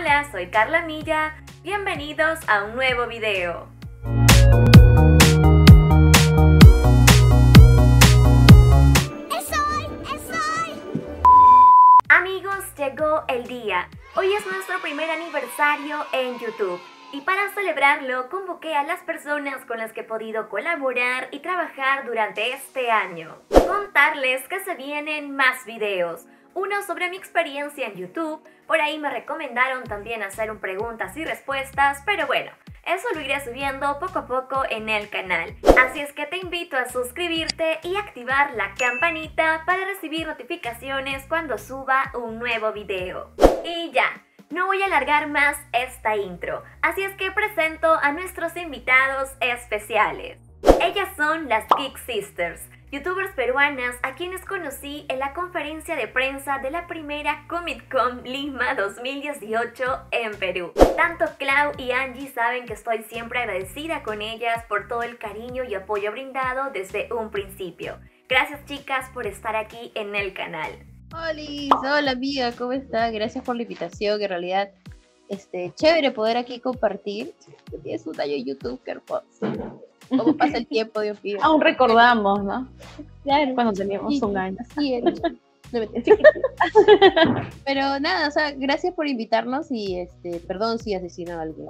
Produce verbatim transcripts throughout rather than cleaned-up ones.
Hola, soy Karla Milla, bienvenidos a un nuevo video. ¡Es hoy! ¡Es hoy! Amigos, llegó el día. Hoy es nuestro primer aniversario en YouTube. Y para celebrarlo, convoqué a las personas con las que he podido colaborar y trabajar durante este año. Contarles que se vienen más videos. Uno sobre mi experiencia en YouTube, por ahí me recomendaron también hacer un preguntas y respuestas, pero bueno, eso lo iré subiendo poco a poco en el canal. Así es que te invito a suscribirte y activar la campanita para recibir notificaciones cuando suba un nuevo video. Y ya. No voy a alargar más esta intro, así es que presento a nuestros invitados especiales. Ellas son las Geek Sisters, youtubers peruanas a quienes conocí en la conferencia de prensa de la primera Comic Con Lima dos mil dieciocho en Perú. Tanto Clau y Angie saben que estoy siempre agradecida con ellas por todo el cariño y apoyo brindado desde un principio. Gracias, chicas, por estar aquí en el canal. Olis, hola amiga, ¿cómo estás? Gracias por la invitación, que en realidad este, chévere poder aquí compartir. Tienes un año en YouTube, qué hermoso. ¿Cómo pasa el tiempo, Dios mío? Aún recordamos, ¿no? Claro. Cuando teníamos sí, un año. Sí, pero nada, o sea, gracias por invitarnos y este, perdón si asesinaba a alguien.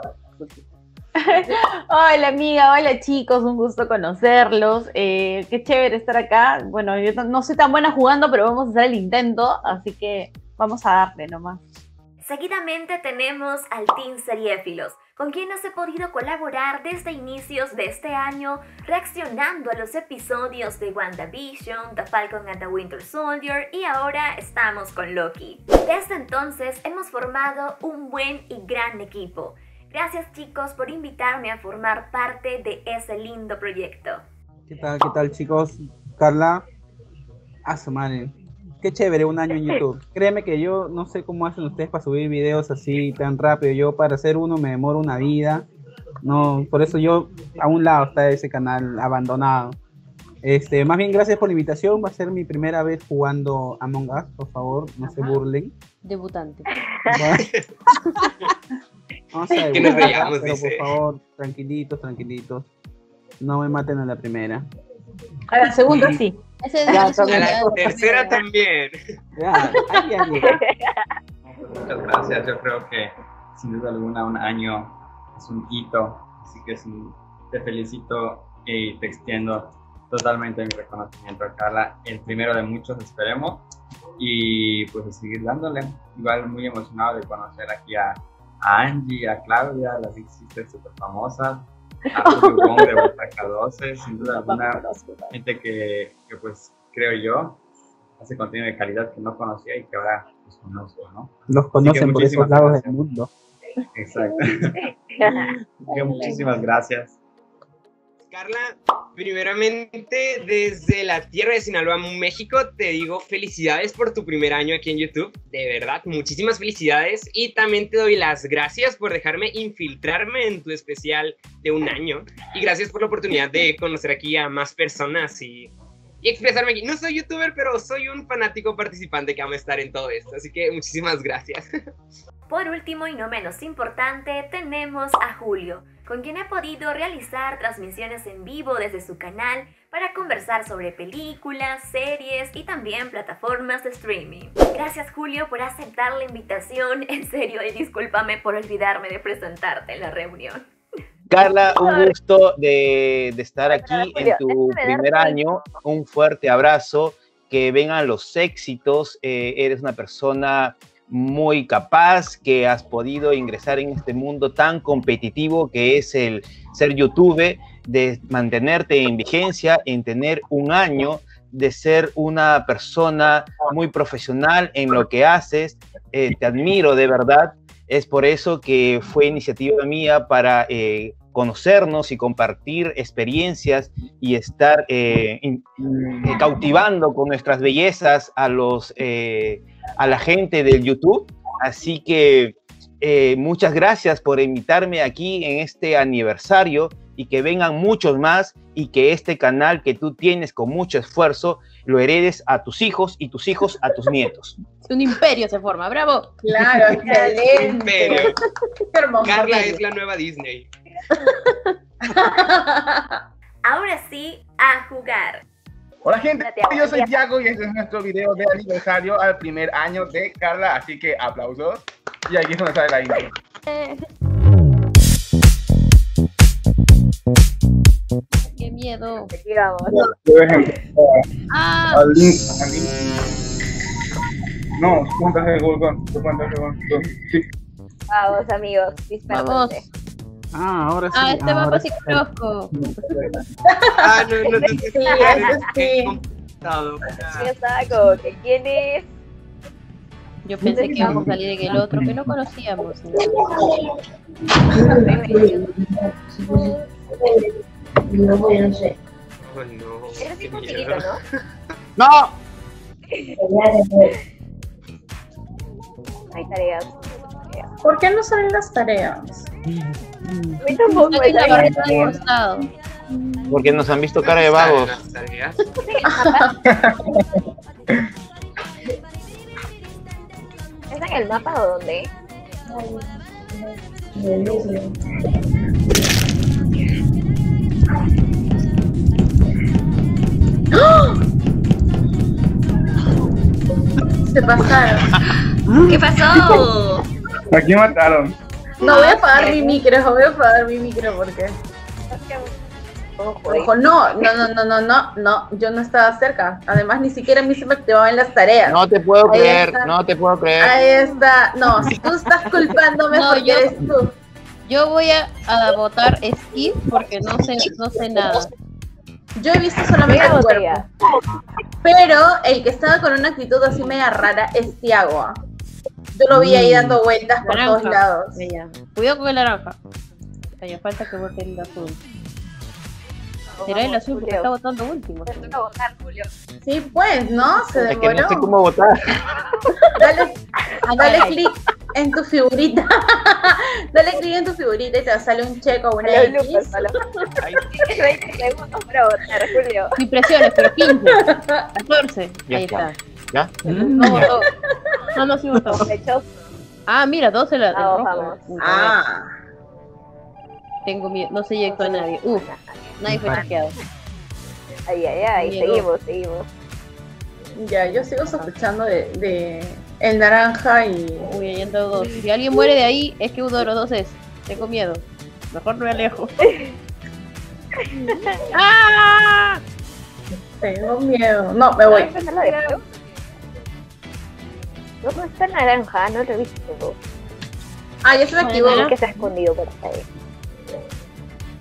Hola amiga, hola chicos, un gusto conocerlos, eh, qué chévere estar acá. Bueno, yo no soy tan buena jugando, pero vamos a hacer el intento, así que vamos a darle nomás. Seguidamente tenemos al Team Seriefilos, con quienes he podido colaborar desde inicios de este año, reaccionando a los episodios de WandaVision, The Falcon and the Winter Soldier y ahora estamos con Loki. Desde entonces hemos formado un buen y gran equipo. Gracias, chicos, por invitarme a formar parte de ese lindo proyecto. ¿Qué tal, qué tal, chicos? Karla, a su madre. Qué chévere, un año en YouTube. Créeme que yo no sé cómo hacen ustedes para subir videos así tan rápido. Yo para hacer uno me demoro una vida. No, por eso yo a un lado está ese canal abandonado. Este, más bien, gracias por la invitación. Va a ser mi primera vez jugando Among Us, por favor, no Ajá. se burlen. Debutante. Vamos a ver, que nos veamos, pero, por favor, tranquilitos, tranquilitos. No me maten a la primera. A la segunda sí. sí. A la, la, la tercera también. Ya, ahí, ahí. Muchas gracias, yo creo que sin duda alguna un año es un hito, así que es un, te felicito y te extiendo totalmente mi reconocimiento a Karla, el primero de muchos, esperemos, y pues seguir dándole. Igual muy emocionado de conocer aquí a, a Angie, a Claudia, las Geek Sisters súper famosas, a Julio de Butaca doce, sin duda alguna gente que, que pues creo yo hace contenido de calidad que no conocía y que ahora los conozco, ¿no? Los conocen por esos lados gracias. Del mundo. Exacto. que muchísimas gracias. Karla, primeramente desde la tierra de Sinaloa, México, te digo felicidades por tu primer año aquí en YouTube, de verdad, muchísimas felicidades y también te doy las gracias por dejarme infiltrarme en tu especial de un año y gracias por la oportunidad de conocer aquí a más personas y, y expresarme aquí. No soy youtuber, pero soy un fanático participante que ama estar en todo esto, así que muchísimas gracias. Por último y no menos importante, tenemos a Julio, con quien he podido realizar transmisiones en vivo desde su canal para conversar sobre películas, series y también plataformas de streaming. Gracias, Julio, por aceptar la invitación, en serio, y discúlpame por olvidarme de presentarte en la reunión. Karla, un gusto de, de estar aquí en tu primer año, un fuerte abrazo, que vengan los éxitos, eh, eres una persona muy capaz, que has podido ingresar en este mundo tan competitivo que es el ser youtuber, de mantenerte en vigencia, en tener un año, de ser una persona muy profesional en lo que haces. Eh, te admiro de verdad, es por eso que fue iniciativa mía para eh, conocernos y compartir experiencias y estar eh, in, eh, cautivando con nuestras bellezas a los eh, a la gente del YouTube, así que eh, muchas gracias por invitarme aquí en este aniversario y que vengan muchos más y que este canal que tú tienes con mucho esfuerzo lo heredes a tus hijos y tus hijos a tus nietos. Un imperio se forma, bravo. Claro, excelente. Un imperio. Hermoso. Karla es la nueva Disney. Ahora sí, a jugar. Hola gente, yo soy Thiago y este es nuestro video de aniversario al primer año de Karla, así que aplausos. Y aquí es donde sale la intro. Qué miedo. Aquí vamos. Ah. No, cuentas el gol, cuentas el gol. Sí. Vamos amigos, disparate. Ah, ahora sí. Ah, este mapa sí conozco. Ah, no, no, no. Sí, Thiago, ¿que quién es? Yo pensé que íbamos a salir en el otro, que no conocíamos. No voy a hacer. Eres tipo chiquito, ¿no? ¡No! Hay tareas. ¿Por qué no salen las tareas? Porque nos han visto cara de vagos. ¿Es en el mapa o dónde? Se pasaron. ¿Qué pasó? Aquí mataron. No voy a apagar mi micro, voy a apagar mi micro porque... Ojo, no, no, no, no, no, no, no, yo no estaba cerca. Además, ni siquiera a mí se me activaban las tareas. No te puedo ahí creer, está. no te puedo creer. Ahí está, no, si tú estás culpándome no, porque yo, eres tú. Yo voy a, a votar skip porque no sé, no sé nada. Yo he visto solamente el cuerpo. Pero el que estaba con una actitud así media rara es Thiago. Yo lo vi ahí dando vueltas por naranja, todos lados. Bella. Cuidado con el naranja. Allá falta que vote el azul. Será el azul porque está votando último. Te toca votar, Julio. Sí, pues, ¿no? Se demoró. Es que no sé cómo votar. Dale, dale clic en tu figurita. Dale clic en tu figurita y te sale un check o una X. veinte segundos para votar, Julio. Sin presiones, pero quince, catorce. Ahí está. ¿Ya? No votó. No, no, sí votó. Ah, mira, doce la. Ah, ah. Tengo miedo, no se eyectó a nadie. Uf, nadie fue chequeado. Ay, ay, ay, seguimos, seguimos. Ya, yo sigo sospechando de, de el naranja y... Uy, ahí entró dos. Si alguien muere de ahí, es que uno de los dos es. Tengo miedo. Mejor no me alejo. ¡Ah! Tengo miedo. No, me voy. ¿Dónde está el naranja? No lo he visto. Ah, yo se me equivoco. No, que se ha escondido por ahí.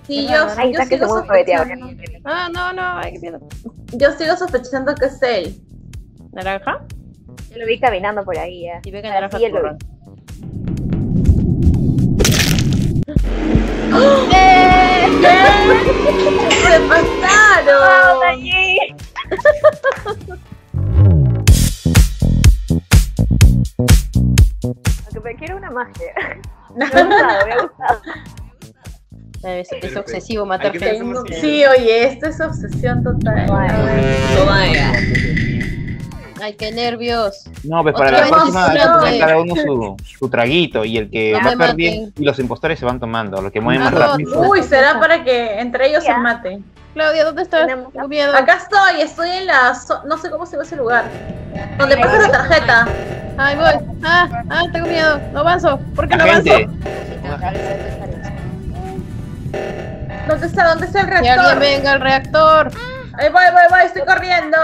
Sí, yo, no, yo, yo sigo sospechando. Ah, no, no, hay que miedo. Yo sigo sospechando que es él. ¿Naranja? Yo lo vi caminando por ahí, ¿eh? Y veo que el naranja es corra. ¡Oh! ¡Eh! ¡Eh! ¡Se pasaron! ¡Allí! Aunque me quiero una magia. Me ha gustado, me ha gustado. Es, es obsesivo matar gente. Sí, oye, esto es obsesión total. Ay, qué nervios. No, pues para la próxima hay que poner cada uno su, su traguito y el que va a perder y los impostores se van tomando, los que mueven más rápido. Uy, será para que entre ellos se maten. Claudia, ¿dónde estás? Tengo miedo. Acá estoy, estoy en la... So no sé cómo se llama ese lugar. Donde pasa la tarjeta. Ay, voy. Ah, ah, tengo miedo. No avanzo. ¿Por qué no avanzo? ¿Dónde está? ¿Dónde está el reactor? ¡Que venga el reactor! ¡Ahí voy, voy, voy! ¡Estoy corriendo!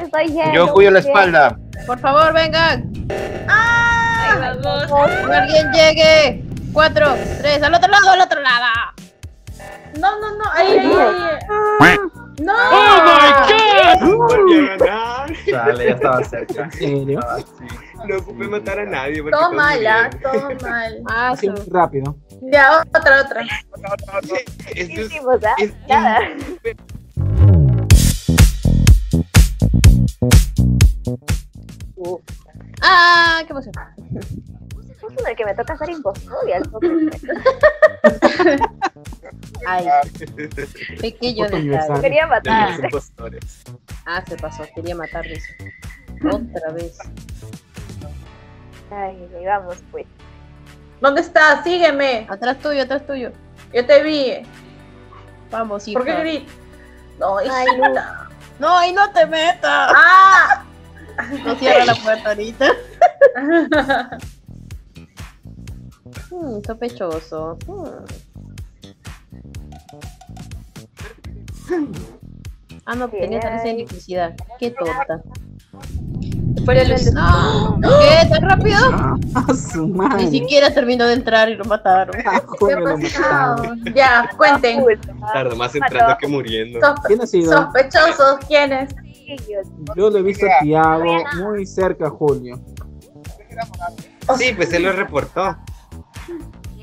Estoy lleno. Yo cuido la espalda. ¡Por favor, vengan! ¡Ah! ¡Que alguien llegue! ¡Cuatro, tres! ¡Al otro lado, al otro lado! ¡No, no, no! ¡Ahí, ahí, ahí! ¡No! ¡Oh, my God! Dale, ya estaba cerca. ¿En serio? No ocupé matar a nadie. Todo mal, todo mal. Ah, sí. Rápido. Ya, otra, otra. otra, otra, otra. Es, es, sí, o sea, es, nada. Es... Uh. Ah, qué emoción. difícil el que me toca ser impostor y al poco. Ay, pequeño detalle. Quería matar. Ah, se pasó, quería matarles. Otra vez. Ay, vamos pues. ¿Dónde estás? Sígueme. Atrás tuyo, atrás tuyo. Yo te vi. Vamos, hija. ¿Por qué gritas? No, hija. Ay, no. No, ahí no te metas. ¡Ah! No cierra la puerta ahorita. hmm, sospechoso. Hmm. Ah, no, tenía esa electricidad. Qué tonta. El... ¡No! ¿Qué? ¿Tan rápido? ¡A su madre! Ni siquiera terminó de entrar y lo mataron. Ah, joder, lo mataron. Ya, cuenten. Tarda más entrando que muriendo. Sospe ¿Quién ha sido? Sospechosos, ¿quiénes? Yo lo he visto a Thiago muy cerca a Julio. Sí, pues él lo reportó.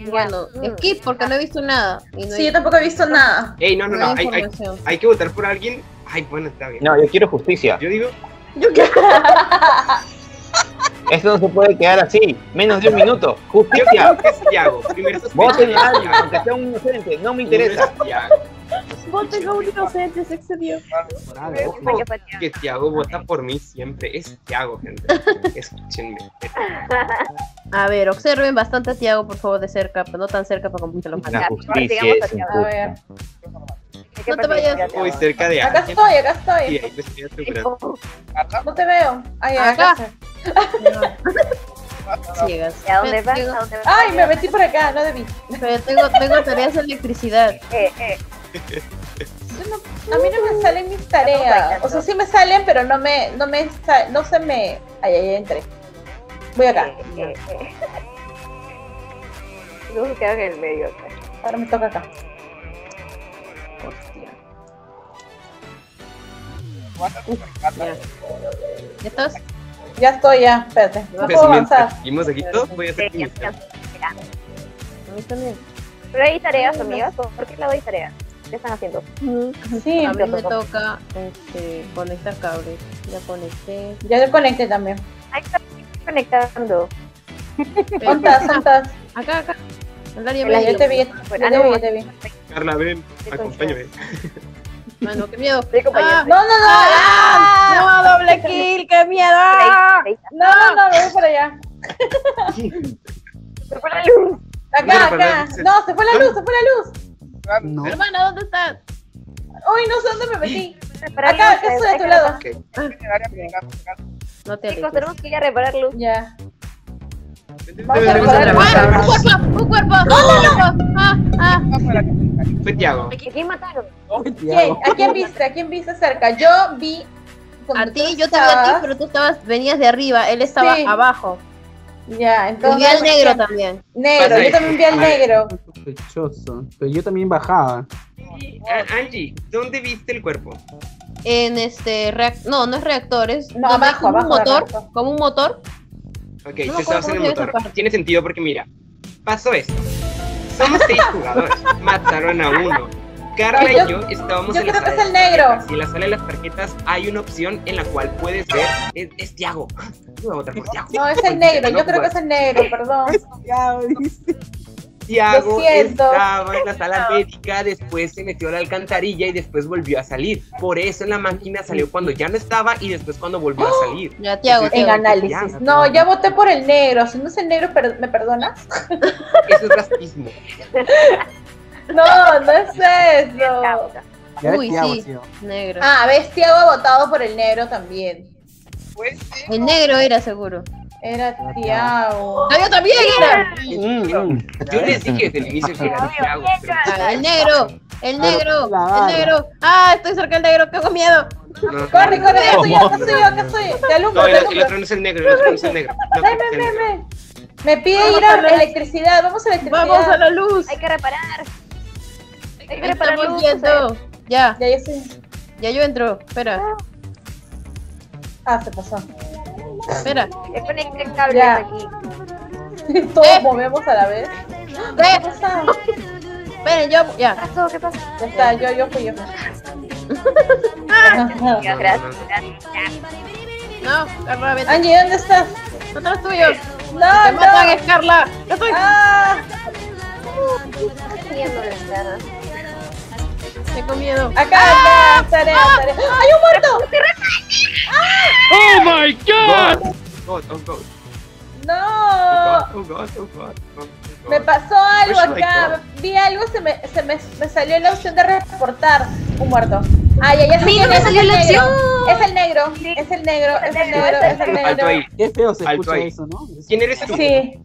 Bueno, skip porque no he visto nada. Y no sí, hay... yo tampoco he visto nada. Ey, no, no, no, no hay, hay, hay, hay que votar por alguien. Ay, bueno, está bien. No, yo quiero justicia. Yo digo... Yo Esto no se puede quedar así, menos de un minuto. Justicia. ¿Qué es Thiago? Voten a alguien, aunque sea un inocente, no me interesa. Voten a un inocente, se excedió. Que Thiago vota por mí siempre, es Thiago, gente. Escúchenme. A ver, observen bastante a Thiago, por favor, de cerca, pero no tan cerca para complicar los malos. A ver. No te vayas. Uy, cerca de acá estoy, acá estoy. Sí, ahí acá. No te veo. Ahí, acá. acá. No. Llegas. ¿A dónde vas? Tengo... ¿A dónde vas? Ay, me metí por acá, no debí. Pero tengo, tengo tareas de electricidad. Eh, eh. No, a mí no me salen mis tareas. O sea, sí me salen, pero no me, no me, no se me. Ay, ahí entré. Voy acá. Eh, eh, eh. Yo me quedo en el medio acá. Ahora me toca acá. Uh, ya. ¿Ya estás? Ya estoy, ya, espérate. No puedo avanzar. Seguimos aquí todos, voy a hacer sí, ya, ya. A mí también. Pero hay tareas, amigas, ¿por qué le doy tareas? ¿Qué están haciendo? Sí, a mí me toca este, conectar cables. Ya conecté. Ya lo conecté también. Ahí está conectando. ¿Ontas, ontas? Acá, acá. Yo te vi, yo te vi. Karla, ven, acompáñame. Mano, qué miedo. Ah, no, no, no. Ah, no, doble kill, qué miedo. No, no, no, voy para allá. Se fue la luz. Acá, acá. No, se fue la luz, se fue la luz. No. Hermana, ¿dónde estás? Uy, no sé dónde me metí. Acá, acá estoy de tu lado. No te Chicos, tenemos que ir a reparar luz. Ya. Vamos a reparar luz. Un cuerpo, un cuerpo. ¡No, no, no! ¡Ah, ah! Fue Thiago. ¿A quién mataron? ¿Quién? ¿A quién viste? ¿A quién viste cerca? Yo vi... A ti, yo te vi a ti, pero tú estabas, venías de arriba, él estaba sí. abajo. Ya, entonces... Y vi al negro no, también. Negro, Pasa yo ahí. también vi al Ay, negro. Sospechoso, pero yo también bajaba. Sí. Angie, ¿dónde viste el cuerpo? En este... React no, no es reactores. No, abajo, como abajo. Un motor, abajo. Como un motor. Ok, no, tú estabas en el motor. Tiene sentido porque mira, pasó esto. Somos seis jugadores, mataron a uno. Karla y yo estábamos yo en, la sala es el negro. Tarjetas, y en la sala de las tarjetas hay una opción en la cual puedes ver, es, es Thiago. No, otra por Thiago. No, es el negro, yo no creo puedes. que es el negro, perdón. Thiago estaba en la sala médica, después se metió a la alcantarilla y después volvió a salir. Por eso en la máquina salió cuando ya no estaba y después cuando volvió a salir. Ya, Thiago, en análisis. No, ya voté por el negro. Si no es el negro, per ¿me perdonas? Eso es racismo. No, no es eso. Uy, sí, negro. Ah, ves, Thiago ha votado por el negro también. Pues, sí. El negro era seguro. Era Thiago. ¡Ah, yo también era! Mm, yo les dije desde el inicio que era Thiago. Pero... El negro, el negro, el negro. ¡Ah, estoy cerca del negro! ¡Tengo miedo! No, no, ¡Corre, corre! ¡Acá soy yo, acá soy yo, acá soy yo! ¡Te alumbro, no, te alumbro! El otro no es el negro, el otro no es el negro. ¡Ven, ven, ven! Me pide vamos ir a la electricidad, vamos a la electricidad. ¡Vamos a la luz! Hay que reparar. Hay que reparar luz. Ya, ya yo sí. Ya yo entro, espera. Ah, se pasó. Espera. Es conecten cables aquí. Todos ¿Eh? movemos a la vez. ¿Qué, ¿Qué pasa? Esperen, yo ya. ¿Qué pasó? ¿Qué pasó? Ya está, yo, yo fui yo. Gracias, gracias. No, Angie, ¿dónde estás? son los tuyos. No, no. Te matan, es Karla. No soy. Ah. Tengo miedo. Acá, ah, acá, tarea, ah, tarea. Ah, ¡hay un muerto! ¡Oh, my God! God, oh, God. No. Oh, God, oh, God, oh, God. Me pasó algo acá, vi algo, se me, se me, me salió la opción de reportar un muerto. Ay, ay, ay, me salió la opción. Es el negro, es el negro, es el negro, es el negro. Alto ahí. Qué feo se escucha eso, ¿no? ¿Quién eres tú? Sí.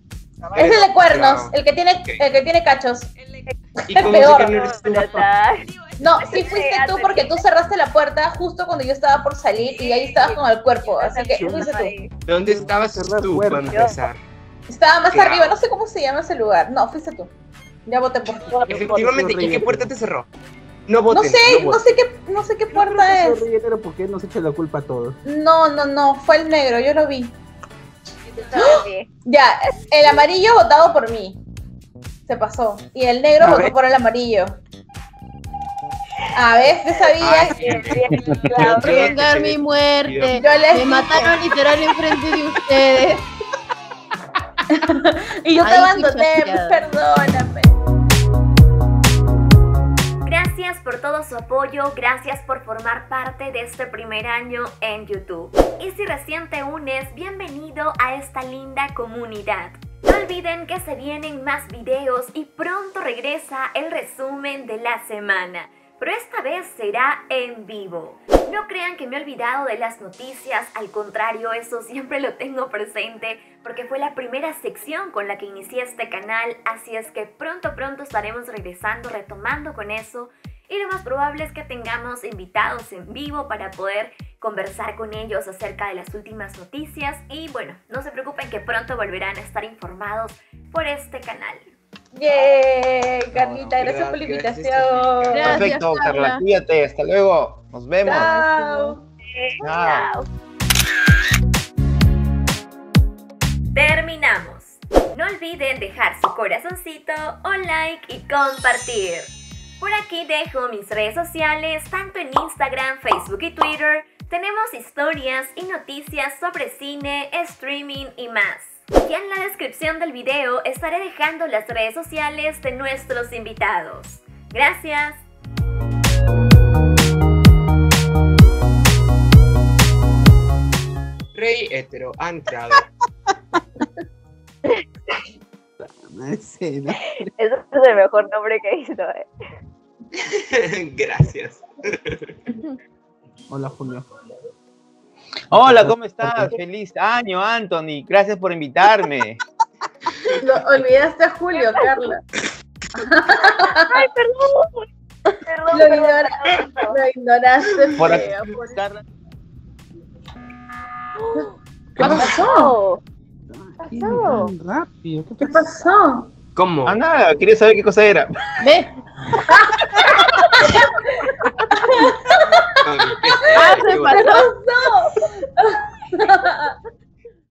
Es el de cuernos, el que tiene, el que tiene cachos. Es peor. No, sí fuiste tú porque tú cerraste la puerta justo cuando yo estaba por salir y ahí estabas con el cuerpo, así que fuiste tú. ¿Dónde estabas tú cuando empezar? Estaba más arriba, no sé cómo se llama ese lugar. No, fuiste tú. Ya voté por ti. Efectivamente, ¿y qué puerta te cerró? No voté. No sé, no, no sé qué, no sé qué puerta es. Pero ¿por qué nos echa la culpa a todos? No, no, no, fue el negro, yo lo vi. ¡Oh! Ya, el amarillo votado por mí. Se pasó. Y el negro a votó ver. por el amarillo. A ver, yo sabía Ay, que... Claro, prolongar mi muerte. Yo les... Me mataron literal enfrente de ustedes. Y yo te abandoné, perdóname. Gracias por todo su apoyo, gracias por formar parte de este primer año en YouTube. Y si recién te unes, bienvenido a esta linda comunidad. No olviden que se vienen más videos y pronto regresa el resumen de la semana, pero esta vez será en vivo. No crean que me he olvidado de las noticias, al contrario, eso siempre lo tengo presente porque fue la primera sección con la que inicié este canal, así es que pronto pronto estaremos regresando, retomando con eso, y lo más probable es que tengamos invitados en vivo para poder conversar con ellos acerca de las últimas noticias y bueno, no se preocupen que pronto volverán a estar informados por este canal. ¡Yay! Yeah, Carlita, no, no, gracias por la invitación. Gracias, perfecto, Carla. Carla, cuídate, hasta luego. Nos vemos. Chao. Chao. Terminamos. No olviden dejar su corazoncito, un like y compartir. Por aquí dejo mis redes sociales, tanto en Instagram, Facebook y Twitter. Tenemos historias y noticias sobre cine, streaming y más. Y en la descripción del video estaré dejando las redes sociales de nuestros invitados. Gracias. Rey hetero anclado. Ese es el mejor nombre que he visto, ¿eh? Gracias. Hola, Julio. Hola, ¿cómo estás? Feliz año, Anthony. Gracias por invitarme. Lo olvidaste a Julio, Karla. Ay, perdón. Perdón, lo, perdón, ignora, perdón. lo ignoraste. Por aquí, por... Karla. ¿Qué pasó? ¿Qué pasó? ¿Qué rápido? ¿Qué pasó? ¿Cómo? Ah, nada, quería saber qué cosa era. ¿Ves? Ah, se pasó.